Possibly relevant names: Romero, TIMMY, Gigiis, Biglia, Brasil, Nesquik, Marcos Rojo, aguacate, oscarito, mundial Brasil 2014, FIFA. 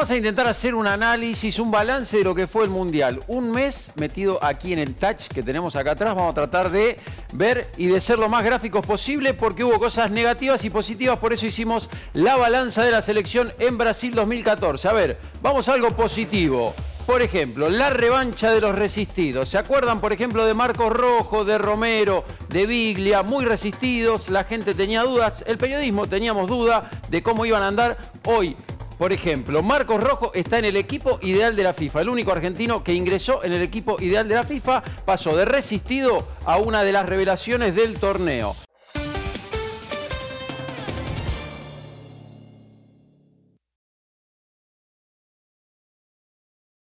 Vamos a intentar hacer un análisis, un balance de lo que fue el Mundial. Un mes metido aquí en el touch que tenemos acá atrás. Vamos a tratar de ver y de ser lo más gráficos posible porque hubo cosas negativas y positivas. Por eso hicimos la balanza de la selección en Brasil 2014. A ver, vamos a algo positivo. Por ejemplo, la revancha de los resistidos. ¿Se acuerdan, por ejemplo, de Marcos Rojo, de Romero, de Biglia? Muy resistidos, la gente tenía dudas. El periodismo teníamos duda de cómo iban a andar hoy. Por ejemplo, Marcos Rojo está en el equipo ideal de la FIFA. El único argentino que ingresó en el equipo ideal de la FIFA pasó de resistido a una de las revelaciones del torneo.